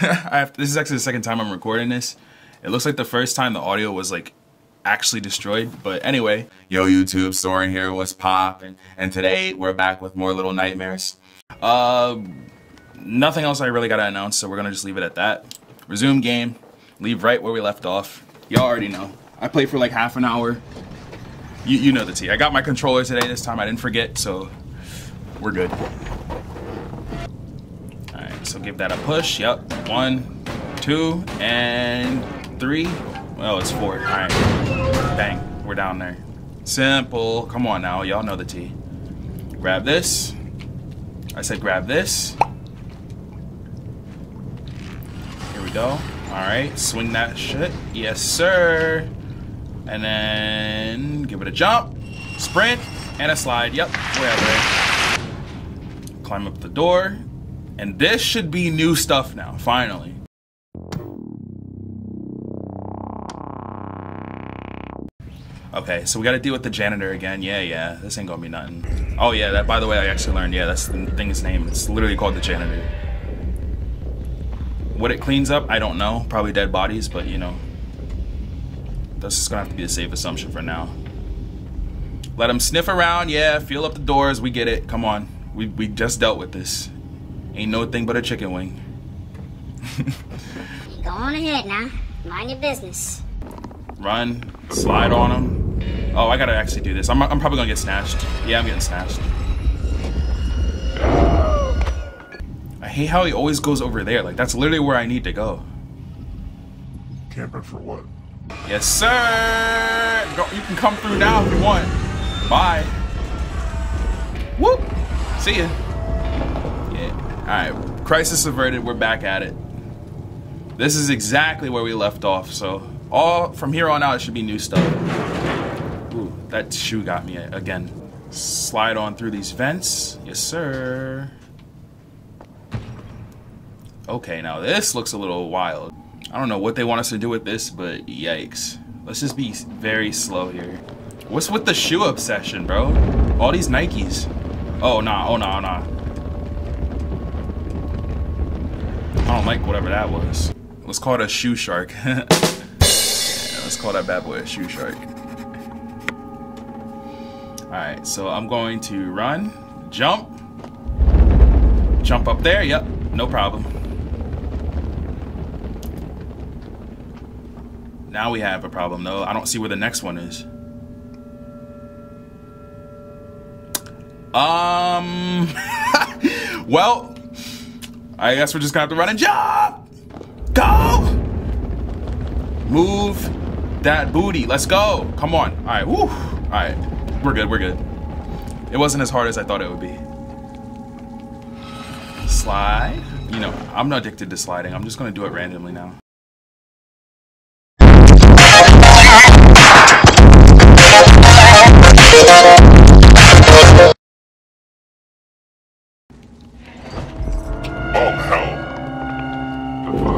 This is actually the second time I'm recording this. It looks like the first time the audio was like actually destroyed, but anyway. Yo YouTube, Soren here, what's poppin'? And today we're back with more Little Nightmares. Nothing else I really gotta announce, so we're gonna just leave it at that. Resume game, leave right where we left off. Y'all already know. I played for like half an hour. You know the tea. I got my controller today this time, I didn't forget, so we're good. So give that a push. Yep. 1, 2, and 3. Well, it's 4. All right. Bang. We're down there. Simple. Come on now. Y'all know the tea. Grab this. I said grab this. Here we go. All right. Swing that shit. Yes, sir. And then give it a jump. Sprint. And a slide. Yep. Whatever. Climb up the door. And this should be new stuff now, finally. Okay, so we gotta deal with the janitor again. Yeah, this ain't gonna be nothing. Oh yeah, that, by the way, I actually learned, yeah, that's the thing's name. It's literally called the janitor. What it cleans up, I don't know. Probably dead bodies, but you know. That's just gonna have to be a safe assumption for now. Let him sniff around, yeah, feel up the doors, we get it, come on. We just dealt with this. Ain't no thing but a chicken wing. Go on ahead now. Mind your business. Run. Slide on him. Oh, I gotta actually do this. I'm probably gonna get snatched. Yeah, I'm getting snatched. I hate how he always goes over there. Like, that's literally where I need to go. Camping for what? Yes, sir! Go, you can come through now if you want. Bye. Whoop! See ya. Alright, crisis averted, we're back at it. This is exactly where we left off, so all from here on out it should be new stuff. Ooh, that shoe got me again. Slide on through these vents. Yes, sir. Okay, now this looks a little wild. I don't know what they want us to do with this, but yikes. Let's just be very slow here. What's with the shoe obsession, bro? All these Nikes. Oh, nah, oh, nah, nah. I don't like whatever that was. Let's call it a shoe shark. Yeah, let's call that bad boy a shoe shark. Alright, so I'm going to run, jump, jump up there. Yep, no problem. Now we have a problem though. I don't see where the next one is. Well, I guess we're just gonna have to run and jump! Go! Move that booty. Let's go. Come on. Alright, woo. Alright. We're good, we're good. It wasn't as hard as I thought it would be. Slide. You know, I'm not addicted to sliding. I'm just gonna do it randomly now.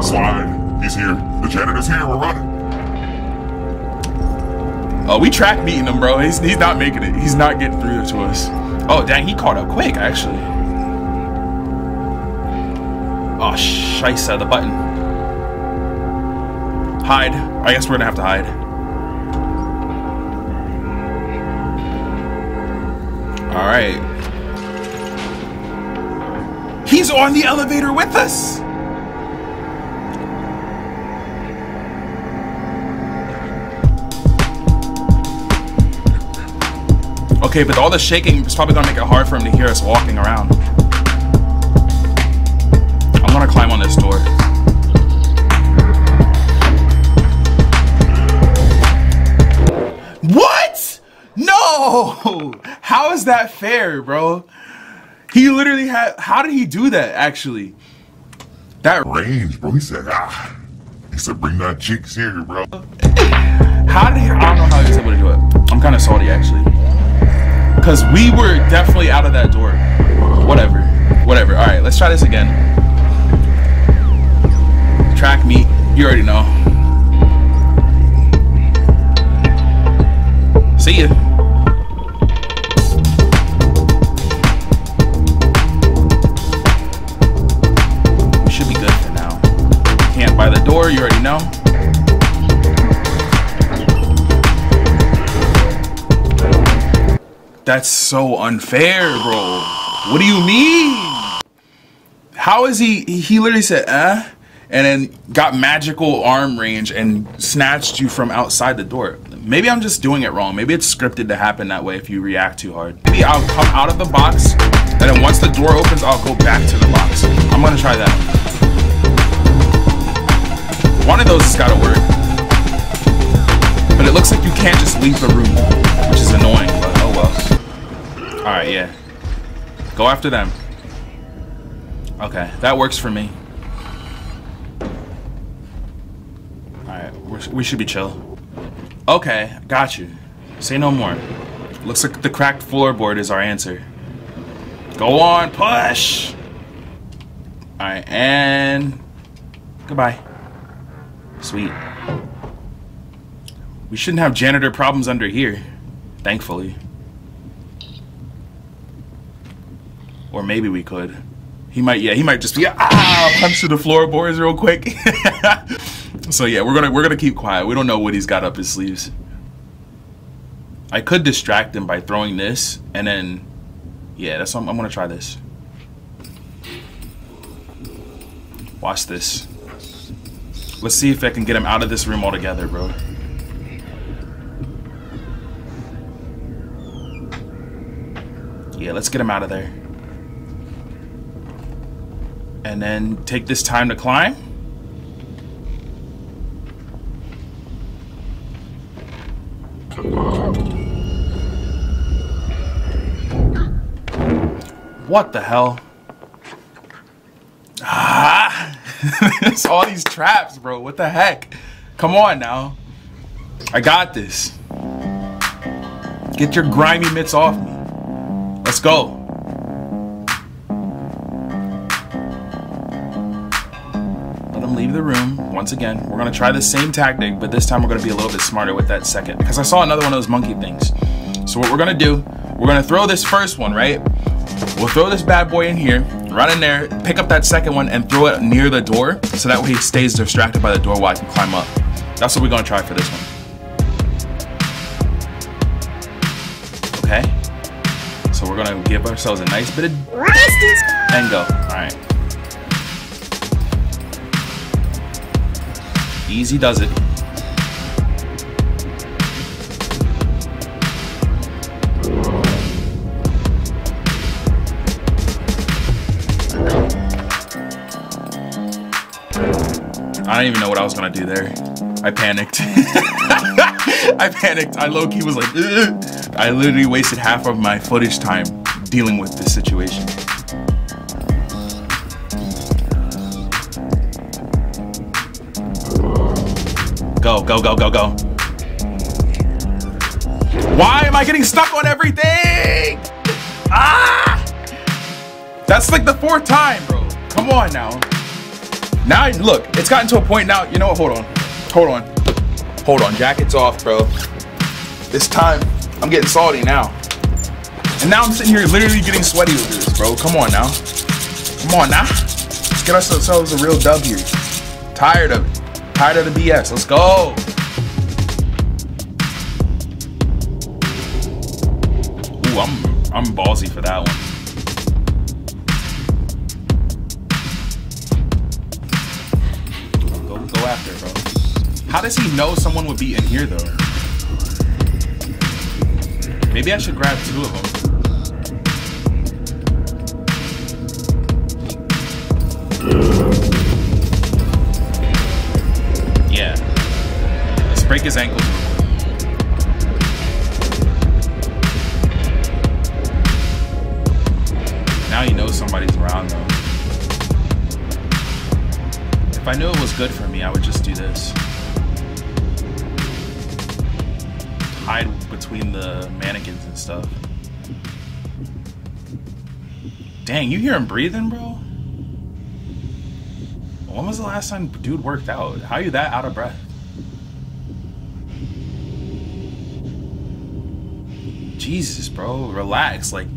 Slide. He's here. The janitor's here. We're running. Oh, we track beating him, bro. He's not making it. He's not getting through to us. Oh, dang. He caught up quick, actually. Oh, shisa. The button. Hide. I guess we're gonna have to hide. Alright. He's on the elevator with us! Okay, but all the shaking is probably gonna make it hard for him to hear us walking around. I'm gonna climb on this door. What? No! How is that fair, bro? He literally had, how did he do that, actually? That range, bro, he said, ah. He said, bring that chicks here, bro. How did he, I don't know how he was able to do it. I'm kinda salty, actually. Because we were definitely out of that door. Whatever. Whatever. Alright, let's try this again. Track meet. You already know. See ya. We should be good for now. door, you already know. That's so unfair, bro. What do you mean? How is he literally said, eh? And then got magical arm range and snatched you from outside the door. Maybe I'm just doing it wrong. Maybe it's scripted to happen that way if you react too hard. Maybe I'll come out of the box, and then once the door opens, I'll go back to the box. I'm gonna try that. One of those has gotta work. But it looks like you can't just leave the room, which is annoying, but oh well. All right, yeah. Go after them. Okay, that works for me. We should be chill. Okay, got you. Say no more. Looks like the cracked floorboard is our answer. Go on, push! Alright, and... goodbye. Sweet. We shouldn't have janitor problems under here. Thankfully. Or maybe we could. He might just be, punch through the floorboards real quick. So yeah, we're gonna keep quiet. We don't know what he's got up his sleeves. I could distract him by throwing this, and then yeah, that's what I'm gonna try this. Watch this. Let's see if I can get him out of this room altogether, bro. Yeah, let's get him out of there. And then take this time to climb. What the hell? Ah! It's all these traps, bro. What the heck? Come on now. I got this. Get your grimy mitts off me. Let's go. Let him leave the room once again. We're gonna try the same tactic, but this time we're gonna be a little bit smarter with that second, because I saw another one of those monkey things. So what we're gonna do, we're gonna throw this first one, right? We'll throw this bad boy in here, run in there, pick up that second one, and throw it near the door, so that way he stays distracted by the door while I can climb up. That's what we're gonna try for this one. Okay. So we're gonna give ourselves a nice bit of distance and go. All right. Easy does it. I don't even know what I was gonna do there. I panicked. I low-key was like, ugh. I literally wasted half of my footage time dealing with this situation. Go, go, go, go, go. Why am I getting stuck on everything? Ah! That's like the fourth time, bro. Come on now. Now, look, it's gotten to a point now, you know what, hold on, jacket's off, bro. This time, I'm getting salty now. And now I'm sitting here literally getting sweaty with this, bro. Come on now. Come on now. Let's get ourselves a real dub here. Tired of it. Tired of the BS. Let's go. Ooh, I'm ballsy for that one. Go after, bro. How does he know someone would be in here, though? Maybe I should grab two of them. Yeah. Let's break his ankle. Now he knows somebody's around, though. If I knew it was good for me, I would just do this. Hide between the mannequins and stuff. Dang, you hear him breathing, bro? When was the last time dude worked out? How are you that out of breath? Jesus, bro, relax. Like,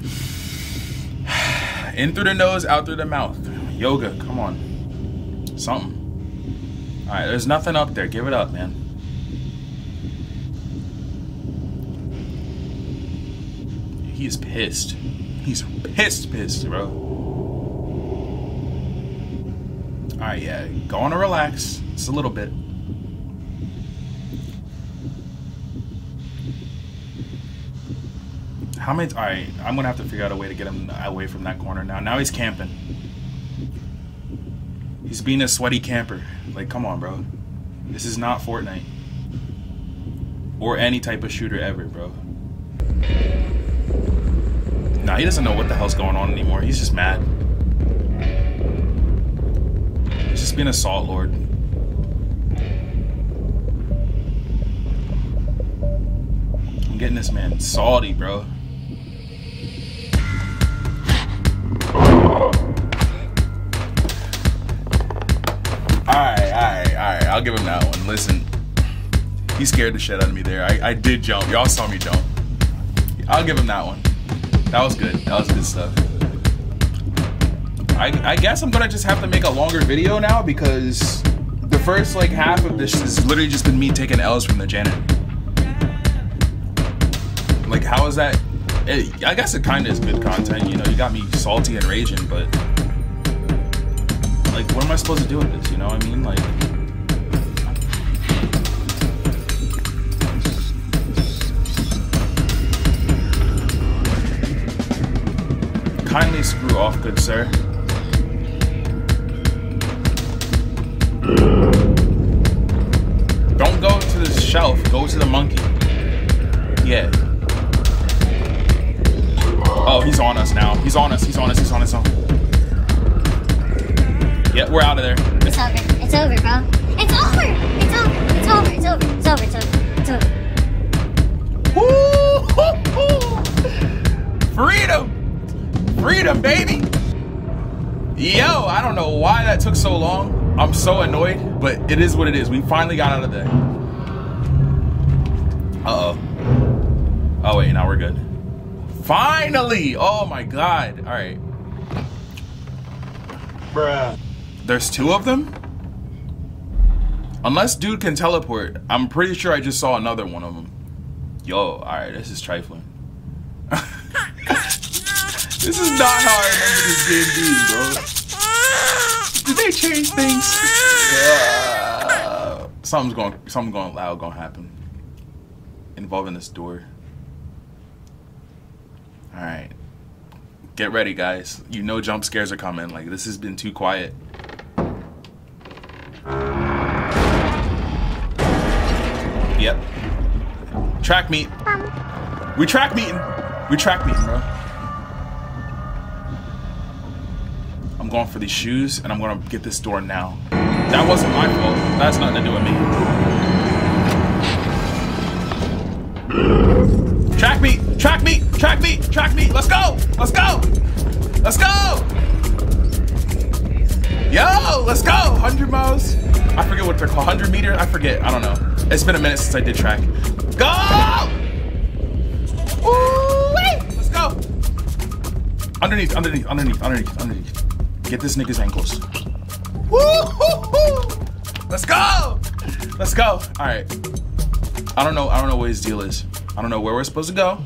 in through the nose, out through the mouth. Yoga, come on. Something. Alright, there's nothing up there. Give it up, man. He's pissed. He's pissed, bro. Alright, yeah. Go on and relax. Just a little bit. How many... Alright, I'm gonna have to figure out a way to get him away from that corner now. Now he's camping. He's being a sweaty camper. Like, come on, bro. This is not Fortnite. Or any type of shooter ever, bro. Nah, he doesn't know what the hell's going on anymore. He's just mad. He's just being a salt lord. I'm getting this man salty, bro. Alright, I'll give him that one. Listen, he scared the shit out of me there. I did jump. Y'all saw me jump. I'll give him that one. That was good. That was good stuff. I guess I'm gonna just have to make a longer video now because the first like half of this has literally just been me taking L's from the janitor. Like, how is that? It, I guess it kind of is good content. You know, you got me salty and raging, but like, what am I supposed to do with this? You know what I mean? Like, kindly screw off, good sir. Don't go to the shelf, go to the monkey. Yeah. Oh, he's on us now. He's on us. Yeah, we're out of there. It's over, bro. It's over. Woo-hoo-hoo. Freedom! Freedom, baby! Yo, I don't know why that took so long. I'm so annoyed, but it is what it is. We finally got out of there. Uh-oh. Oh, wait, now we're good. Finally! Oh, my God. All right. Bruh. There's two of them? Unless dude can teleport, I'm pretty sure I just saw another one of them. Yo, all right, this is trifling. This is not how I remember this game being, bro. Did they change things? Yeah. Something going happen. Involving this door. Alright. Get ready, guys. You know jump scares are coming. Like, this has been too quiet. Yep. Track meet. We track meeting, bro. I'm going for these shoes, and I'm gonna get this door now. That wasn't my fault. That's nothing to do with me. Track me. Let's go. Yo, let's go. 100 miles. I forget what they're called. 100 meters. I forget. I don't know. It's been a minute since I did track. Go. Ooh-wee. Let's go. Underneath. Get this nigga's ankles. Woo-hoo-hoo! Let's go! Alright. I don't know what his deal is. I don't know where we're supposed to go.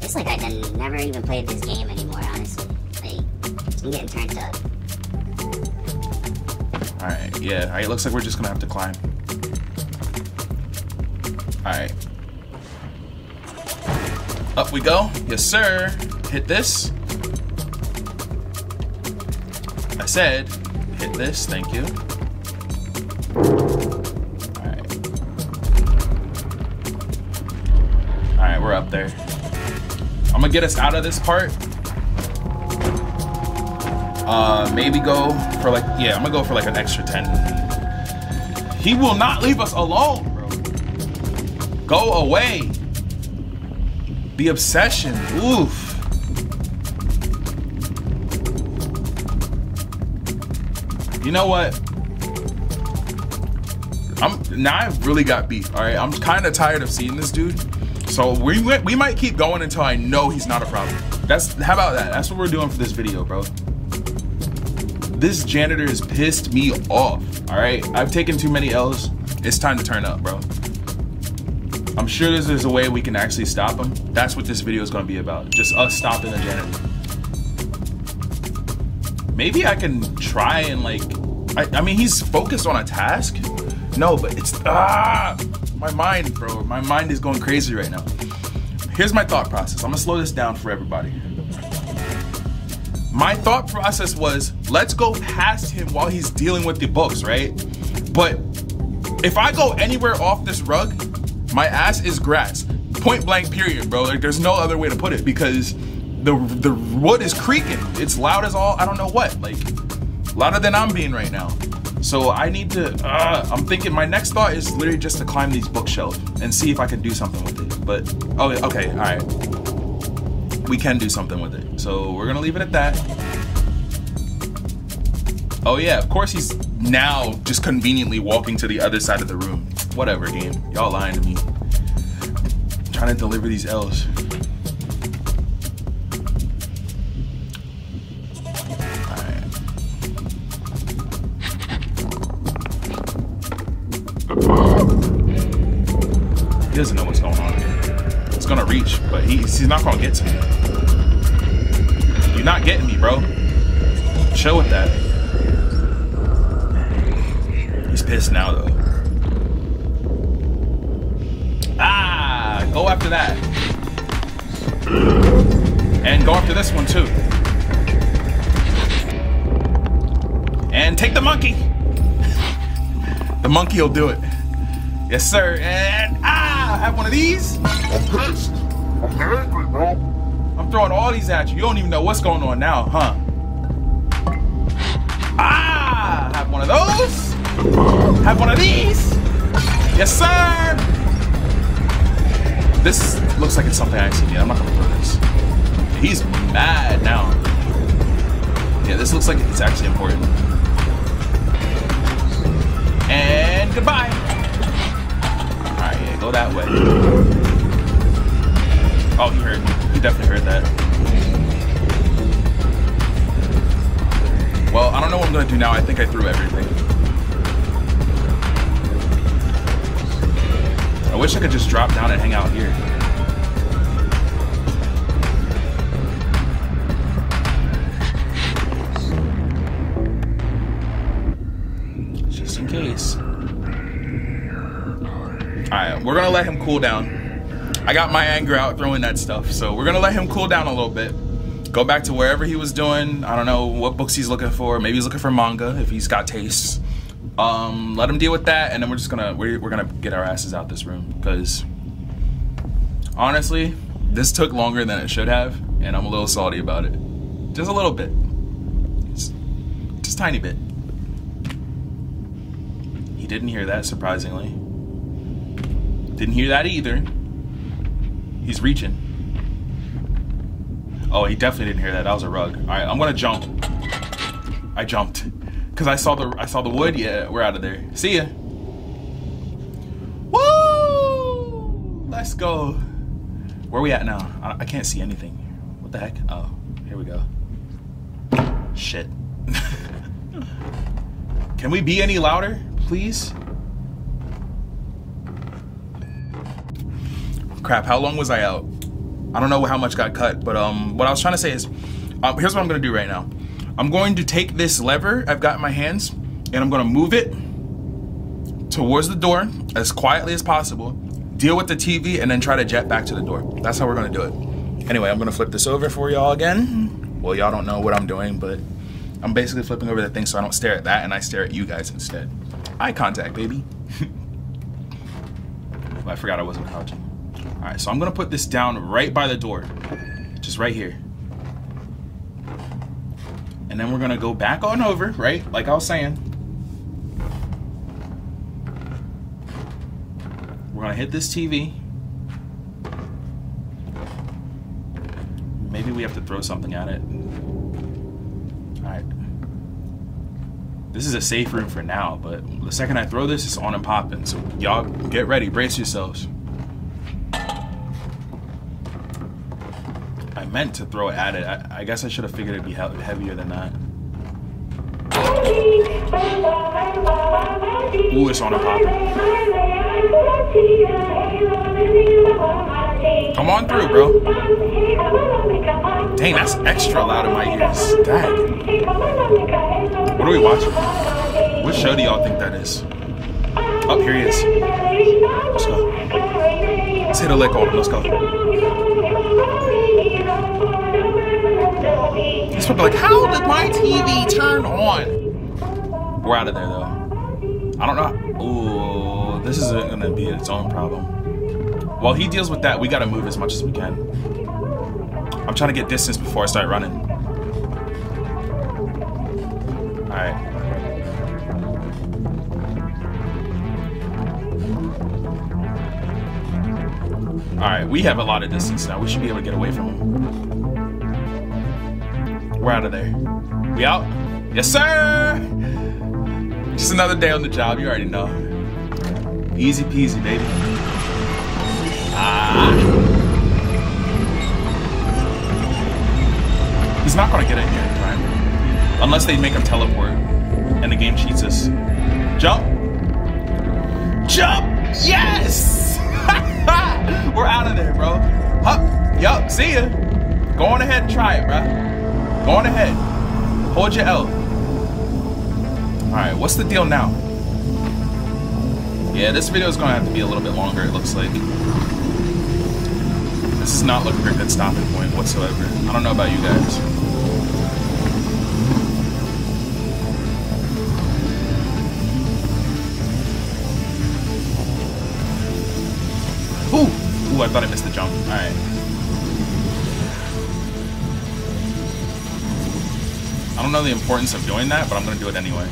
It's like I never even played this game anymore, honestly. Like, I'm getting turned up. Alright, yeah. Alright, looks like we're just gonna have to climb. Alright. Up we go. Yes, sir. Hit this. I said, hit this, thank you. Alright. Alright, we're up there. I'm gonna get us out of this part. Maybe go for like, yeah, I'm gonna go for like an extra 10. He will not leave us alone, bro. Go away. The obsession, oof. You know what? Now I've really got beef, all right? I'm kind of tired of seeing this dude. So we might keep going until I know he's not a problem. How about that? That's what we're doing for this video, bro. This janitor has pissed me off, all right? I've taken too many L's. It's time to turn up, bro. I'm sure there's a way we can actually stop him. That's what this video is gonna be about. Just us stopping the janitor. Maybe I can try and like, I mean, he's focused on a task. No, but it's, my mind, bro. My mind is going crazy right now. Here's my thought process. I'm gonna slow this down for everybody. My thought process was, let's go past him while he's dealing with the books, right? But if I go anywhere off this rug, my ass is grass. Point blank period, bro. Like, there's no other way to put it because the wood is creaking. It's loud as all, I don't know what. Like, louder than I'm being right now. So I need to, I'm thinking my next thought is literally just to climb these bookshelves and see if I can do something with it. But, oh, okay, all right. We can do something with it. So we're gonna leave it at that. Oh yeah, of course he's now just conveniently walking to the other side of the room. Whatever, game. Y'all lying to me. I'm trying to deliver these L's. Alright. He doesn't know what's going on. It's gonna reach, but he's not gonna get to me. You're not getting me, bro. Chill with that. He's pissed now, though. Ah! Go after that. And go after this one, too. And take the monkey! The monkey will do it. Yes, sir. And ah! Have one of these. I'm throwing all these at you. You don't even know what's going on now, huh? Ah! Have one of those. Have one of these. Yes, sir. This looks like it's something I ain't seen yet. I'm not gonna throw this. He's mad now. Yeah, this looks like it's actually important. And goodbye. All right, yeah, go that way. Oh, he heard me. Definitely heard that. Well, I don't know what I'm gonna do now. I think I threw everything. I wish I could just drop down and hang out here. Just in case. Alright, we're gonna let him cool down. I got my anger out throwing that stuff, so we're gonna let him cool down a little bit. Go back to wherever he was doing. I don't know what books he's looking for. Maybe he's looking for manga if he's got tastes. Let him deal with that, and then we're just gonna we're gonna get our asses out this room because honestly, this took longer than it should have, and I'm a little salty about it. Just a little bit, just tiny bit. He didn't hear that, surprisingly. Didn't hear that either. He's reaching. Oh, he definitely didn't hear that. That was a rug. All right, I'm gonna jump. I jumped, cause I saw the wood. Yeah, we're out of there. See ya. Woo! Let's go. Where we at now? I can't see anything. What the heck? Oh, here we go. Shit. Can we be any louder, please? Crap, how long was I out? I don't know how much got cut, but what I was trying to say is, here's what I'm gonna do right now. I'm going to take this lever I've got in my hands, and I'm gonna move it towards the door as quietly as possible, deal with the TV, and then try to jet back to the door. That's how we're gonna do it. Anyway, I'm gonna flip this over for y'all again. Well, y'all don't know what I'm doing, but I'm basically flipping over the thing so I don't stare at that, and I stare at you guys instead. Eye contact, baby. I forgot I wasn't crouching. All right, so I'm gonna put this down right by the door, just right here. And then we're gonna go back on over, right? Like I was saying. We're gonna hit this TV. Maybe we have to throw something at it. All right. This is a safe room for now, but the second I throw this, it's on and popping. So y'all get ready, brace yourselves. meant to throw it at it. I guess I should have figured it'd be heavier than that. Ooh, this one popping. Come on through, bro. Dang, that's extra loud in my ears. Dang. What are we watching? What show do y'all think that is? Oh, here he is. Let's go. Let's hit a lick on him. Let's go. This would be like, how did my TV turn on? We're out of there, though. I don't know. Ooh, this is gonna be its own problem. While he deals with that, we gotta move as much as we can. I'm trying to get distance before I start running. Alright. Alright, we have a lot of distance now. We should be able to get away from him. We're out of there. We out? Yes, sir! Just another day on the job, you already know. Easy peasy, baby. Ah. He's not gonna get in here, right? Unless they make him teleport and the game cheats us. Jump! Jump! Yes! We're out of there, bro. Hup, yup, see ya. Go on ahead and try it, bro. Go on ahead. Hold your L. Alright, what's the deal now? Yeah, this video is going to have to be a little bit longer, it looks like. This is not looking for a good stopping point whatsoever. I don't know about you guys. Ooh! Ooh, I thought I missed the jump. Alright. I don't know the importance of doing that, but I'm going to do it anyway.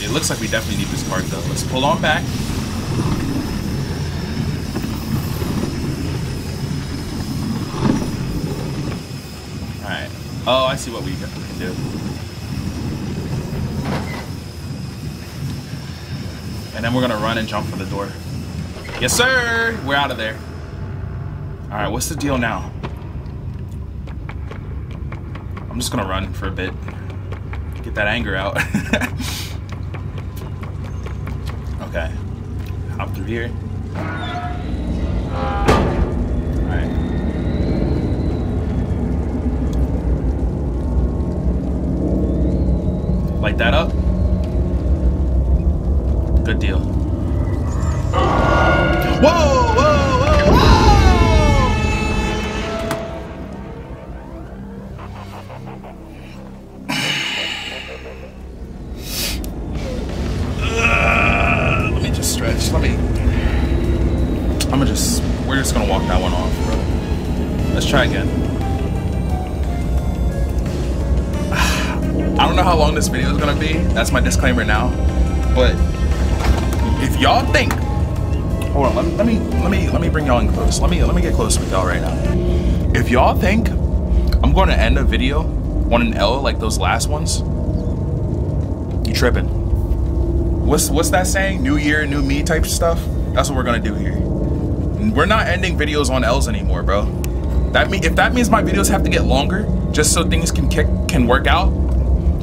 It looks like we definitely need this part, though. Let's pull on back. Alright. Oh, I see what we can do. And then we're gonna run and jump for the door. Yes, sir! We're out of there. Alright, what's the deal now? I'm just gonna run for a bit. Get that anger out. Okay, hop through here. Alright. Light that up. Good deal. Whoa, whoa, whoa, whoa! Stretch. We're just gonna walk that one off, bro. Let's try again. I don't know how long this video is gonna be. That's my disclaimer now. But if y'all think, hold on, let me bring y'all in close. Let me get close with y'all right now. If y'all think I'm gonna end a video on an L like those last ones, you tripping. What's that saying? New year, new me type stuff? That's what we're gonna do here. We're not ending videos on L's anymore, bro. If that means my videos have to get longer just so things can work out,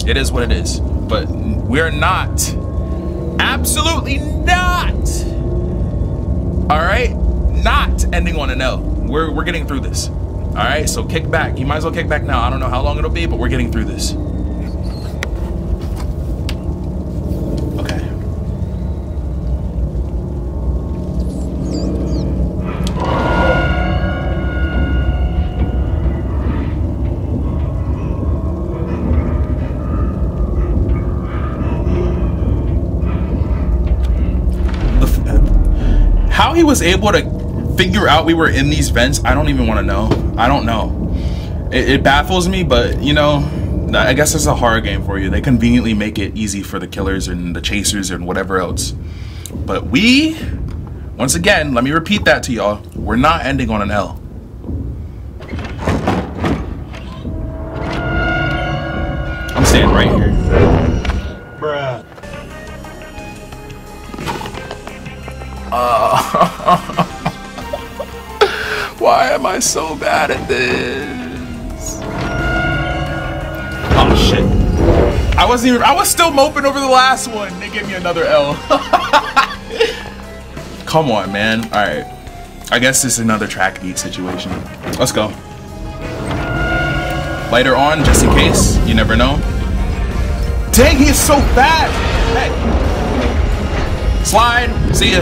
it is what it is. But we're not, absolutely not, all right? Not ending on an L. We're getting through this, all right? So kick back. You might as well kick back now. I don't know how long it'll be, but we're getting through this. How he was able to figure out we were in these vents, I don't even want to know. I don't know. It baffles me, but, you know, I guess it's a horror game for you. They conveniently make it easy for the killers and the chasers and whatever else. But we, once again, let me repeat that to y'all. We're not ending on an L. I'm staying right here. Bruh. Why am I so bad at this? Oh shit. I was I was still moping over the last one. They gave me another L. Come on, man. All right. I guess this is another track beat situation. Let's go. Lighter on, just in case. You never know. Dang, he is so bad. Hey. Slide. See ya.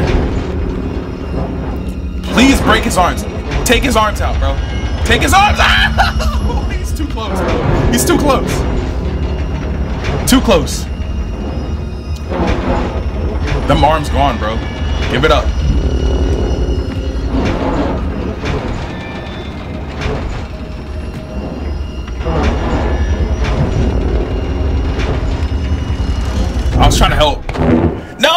Please break his arms. Take his arms out, bro. Take his arms out. Ah! He's too close, bro. He's too close. Too close. Them arms gone, bro. Give it up. I was trying to help. No!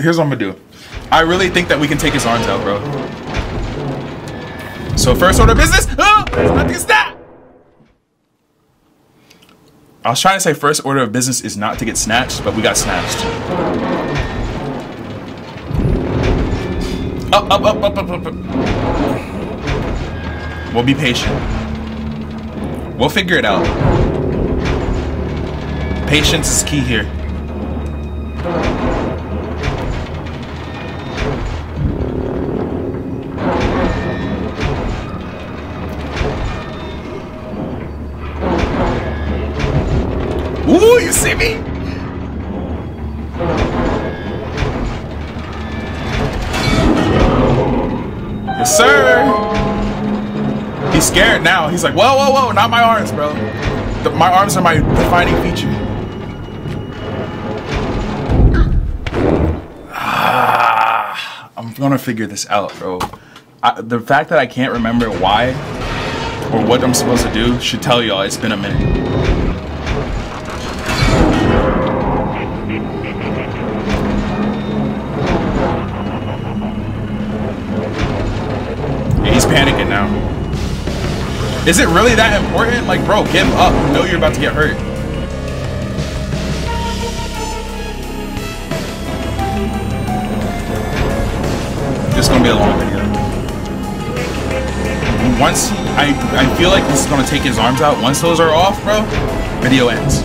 Here's what I'm gonna do. I really think that we can take his arms out, bro. So first order of business. Oh, there's nothing to snap. I was trying to say first order of business is not to get snatched, but we got snatched. Up, up, up, up, up, up. We'll be patient. We'll figure it out. Patience is key here. Ooh, you see me? Yes, sir. He's scared now. He's like, whoa, whoa, whoa, not my arms, bro. My arms are my defining feature. Ah, I'm gonna figure this out, bro. The fact that I can't remember why or what I'm supposed to do should tell y'all it's been a minute. Panicking now. Is it really that important? Like, bro, give up. You know you're about to get hurt. This is gonna be a long video. Once I feel like this is gonna take his arms out. Once those are off, bro, video ends.